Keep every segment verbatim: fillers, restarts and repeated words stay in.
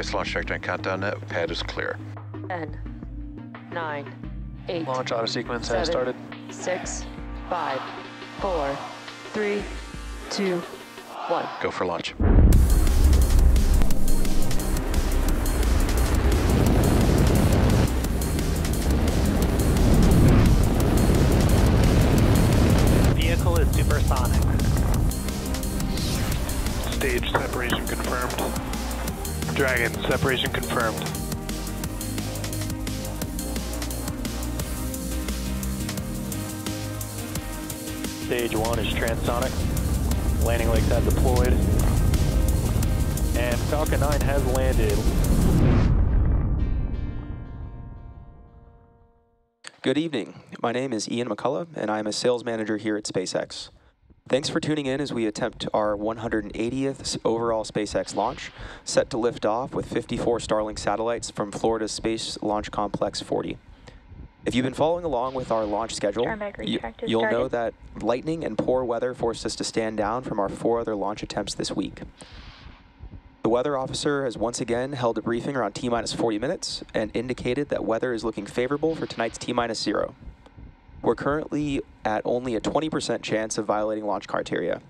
Space launch checkdown countdown net. Pad is clear. ten, nine, eight. Launch auto sequence seven, has started. six, five, four, three, two, one. Go for launch. Vehicle is supersonic. Stage separation confirmed. Dragon, separation confirmed. Stage one is transonic. Landing legs have deployed. And Falcon nine has landed. Good evening. My name is Ian McCullough, and I am a sales manager here at SpaceX. Thanks for tuning in as we attempt our one hundred eightieth overall SpaceX launch, set to lift off with fifty-four Starlink satellites from Florida's Space Launch Complex forty. If you've been following along with our launch schedule, you, you'll started. know that lightning and poor weather forced us to stand down from our four other launch attempts this week. The weather officer has once again held a briefing around T minus forty minutes and indicated that weather is looking favorable for tonight's T minus zero. We're currently at only a twenty percent chance of violating launch criteria.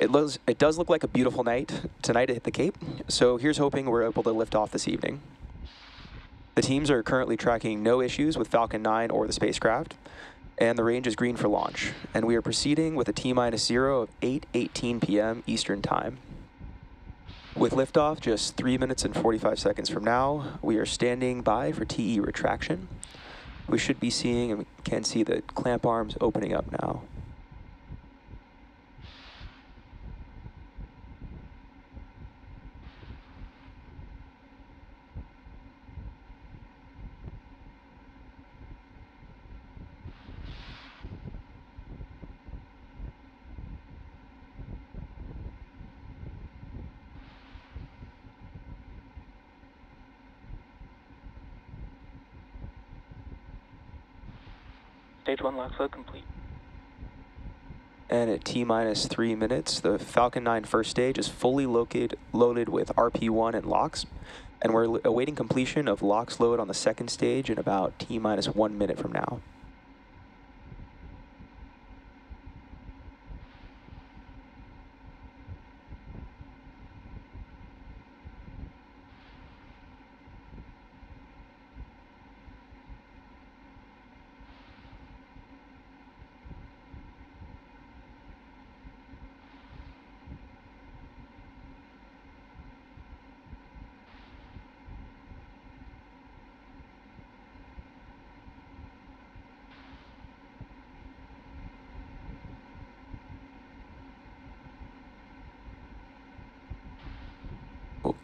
It, looks, it does look like a beautiful night tonight to hit the Cape, so here's hoping we're able to lift off this evening. The teams are currently tracking no issues with Falcon nine or the spacecraft, and the range is green for launch, and we are proceeding with a T minus zero of eight eighteen p m Eastern Time. With liftoff just three minutes and forty-five seconds from now, we are standing by for T E retraction. We should be seeing, and we can see the clamp arms opening up now. Stage one lock flow complete. And at T minus three minutes, the Falcon nine first stage is fully located, loaded with R P one and LOX, and we're awaiting completion of LOX load on the second stage in about T minus one minute from now.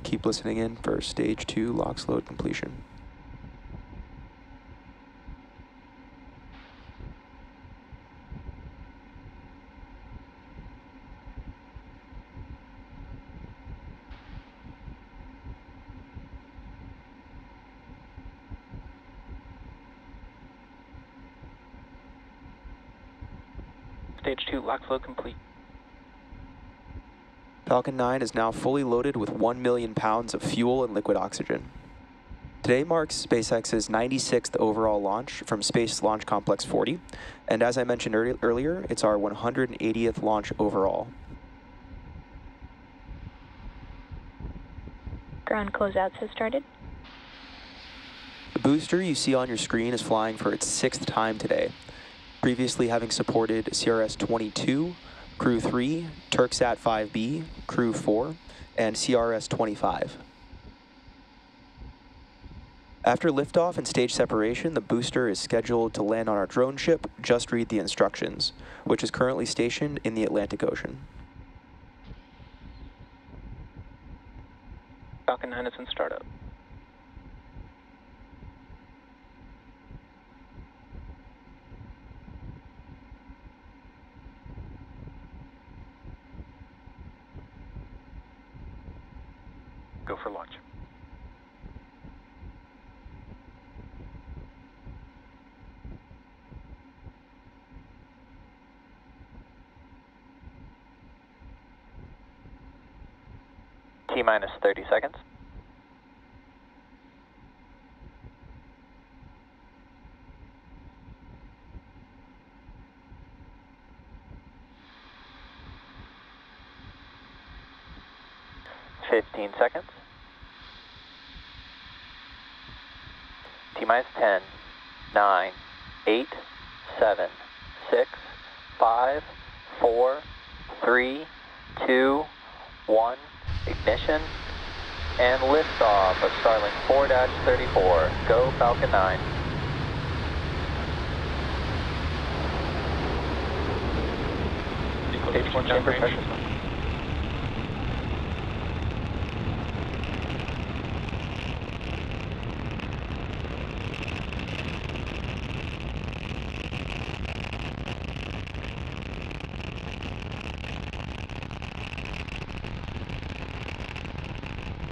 Keep listening in for stage two LOX load completion. Stage two LOX load complete. Falcon nine is now fully loaded with one million pounds of fuel and liquid oxygen. Today marks SpaceX's ninety-sixth overall launch from Space Launch Complex forty, and as I mentioned early, earlier, it's our one hundred eightieth launch overall. Ground closeouts have started. The booster you see on your screen is flying for its sixth time today, previously having supported C R S twenty-two, Crew three, Turksat five B, Crew four, and C R S twenty-five. After liftoff and stage separation, the booster is scheduled to land on our drone ship, Just Read the Instructions, which is currently stationed in the Atlantic Ocean. Falcon nine is in startup. Go for launch. T minus thirty seconds. fifteen seconds. T minus ten, nine, eight, seven, six, five, four, three, two, one, ignition, and liftoff of Starlink four dash thirty-four. Go Falcon nine. H one chamber pressure.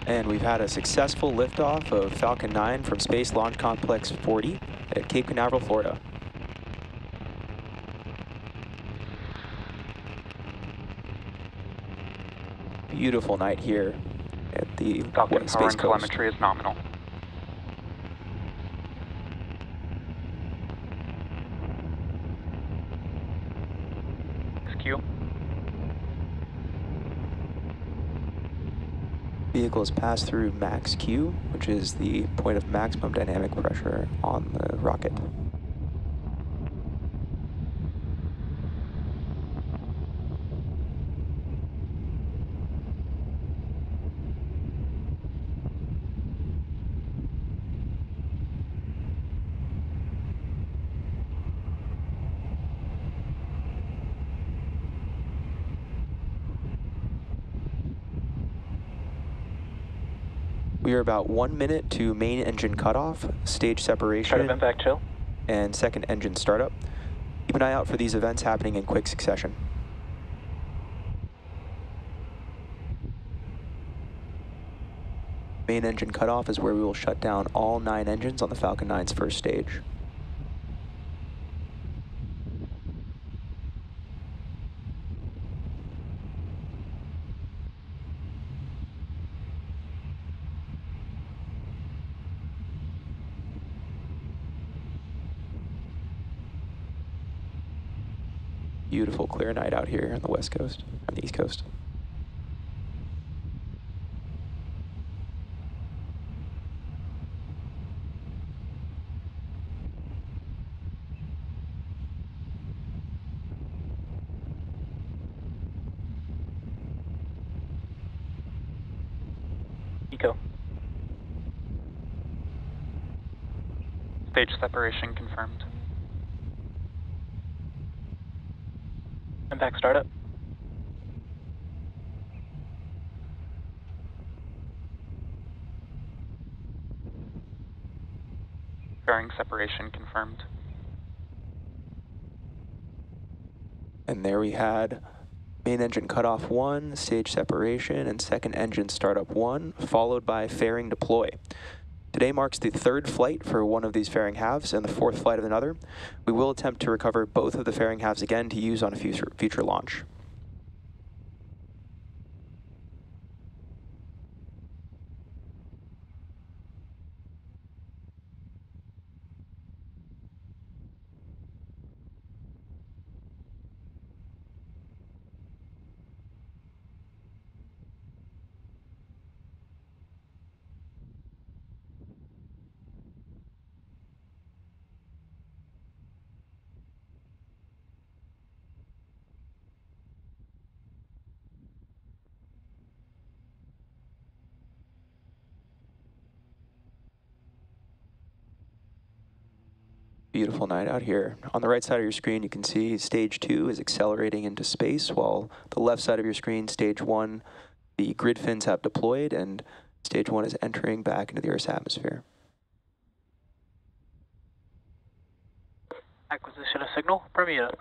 And we've had a successful liftoff of Falcon nine from Space Launch Complex forty at Cape Canaveral, Florida. Beautiful night here at the Falcon Space Coast. Telemetry is nominal. Q. Vehicles pass through max Q, which is the point of maximum dynamic pressure on the rocket. We are about one minute to main engine cutoff, stage separation, impact chill, and second engine startup. Keep an eye out for these events happening in quick succession. Main engine cutoff is where we will shut down all nine engines on the Falcon nine's first stage. Beautiful clear night out here on the west coast, on the east coast. Eco. Stage separation confirmed. Impact startup. Bearing separation confirmed. And there we had main engine cutoff one, stage separation, and second engine startup one, followed by fairing deploy. Today marks the third flight for one of these fairing halves and the fourth flight of another. We will attempt to recover both of the fairing halves again to use on a future, future launch. Beautiful night out here. On the right side of your screen, you can see stage two is accelerating into space, while the left side of your screen, stage one, the grid fins have deployed, and stage one is entering back into the Earth's atmosphere. Acquisition of signal, Bermuda.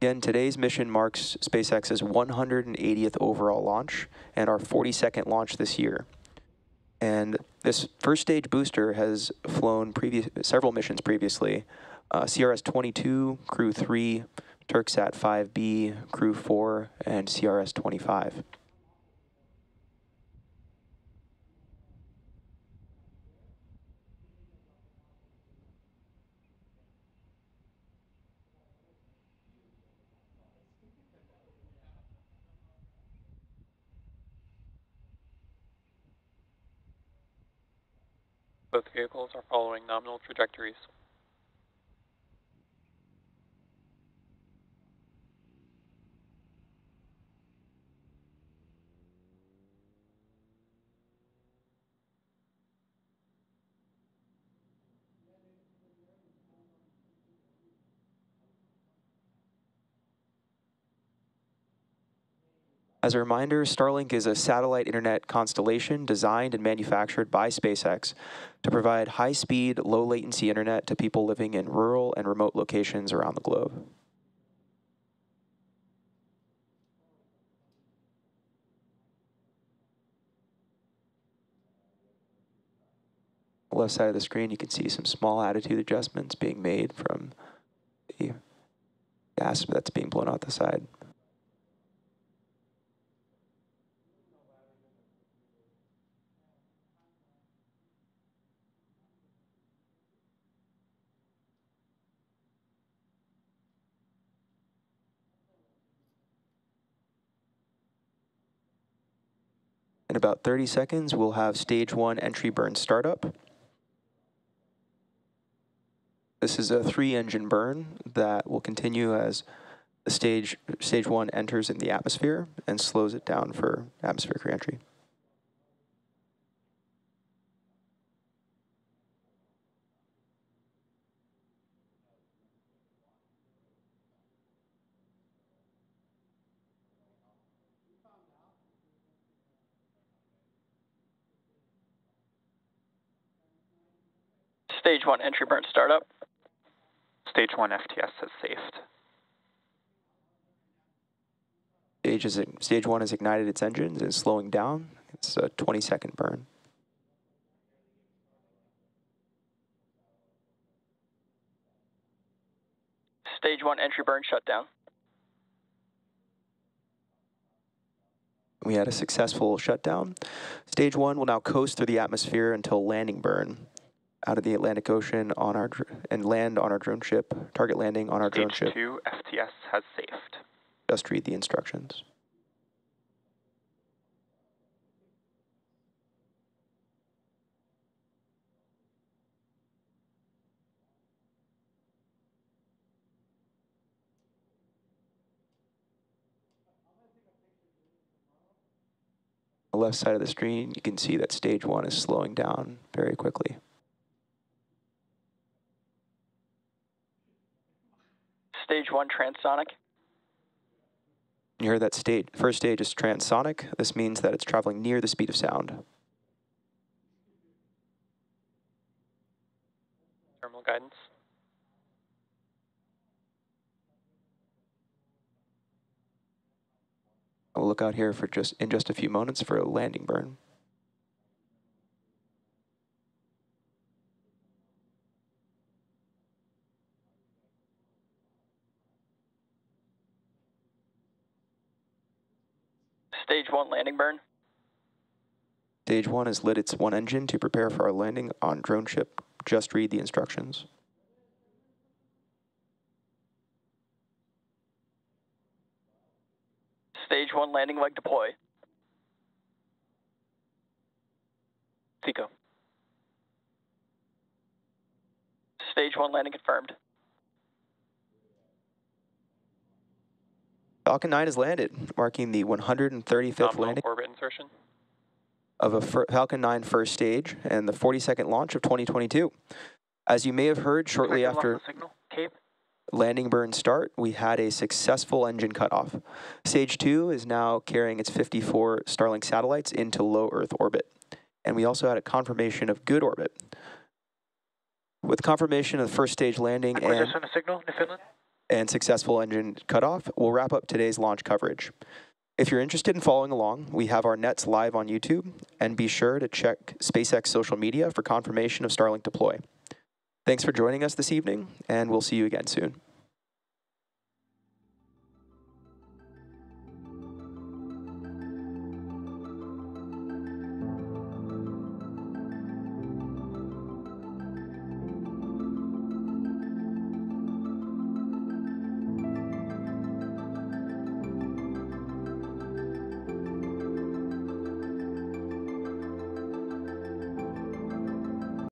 Again, today's mission marks SpaceX's one hundred eightieth overall launch and our forty-second launch this year. And this first stage booster has flown previous, several missions previously, uh, C R S twenty-two, Crew three, Turksat five B, Crew four, and C R S twenty-five. Both vehicles are following nominal trajectories. As a reminder, Starlink is a satellite internet constellation designed and manufactured by SpaceX to provide high-speed, low-latency internet to people living in rural and remote locations around the globe. On the left side of the screen, you can see some small attitude adjustments being made from the gas that's being blown out the side. In about thirty seconds, we'll have stage one entry burn startup. This is a three engine burn that will continue as the stage, stage one enters in the atmosphere and slows it down for atmospheric reentry. Stage one entry burn startup. Stage one F T S has saved. Stage, is, stage one has ignited its engines and is slowing down. It's a twenty second burn. Stage one entry burn shutdown. We had a successful shutdown. Stage one will now coast through the atmosphere until landing burn out of the Atlantic Ocean on our and land on our drone ship, target landing on our drone ship. Stage two F T S has saved. Just read the instructions. On the left side of the screen, you can see that stage one is slowing down very quickly. Stage one transonic. You heard that stage, first stage is transonic. This means that it's traveling near the speed of sound. Thermal guidance. I'll look out here for just in just a few moments for a landing burn. Stage one landing burn. Stage one has lit its one engine to prepare for our landing on drone ship. Just read the instructions. Stage one landing leg deploy. Seco. Stage one landing confirmed. Falcon nine has landed, marking the one hundred thirty fifth landing orbit insertion of a Falcon nine first stage and the forty second launch of twenty twenty two. As you may have heard, shortly after landing burn start, we had a successful engine cutoff. Stage two is now carrying its fifty four Starlink satellites into low Earth orbit. And we also had a confirmation of good orbit. With confirmation of the first stage landing and signal, Newfoundland? and successful engine cutoff, we'll wrap up today's launch coverage. If you're interested in following along, we have our nets live on YouTube, and be sure to check SpaceX social media for confirmation of Starlink deploy. Thanks for joining us this evening, and we'll see you again soon.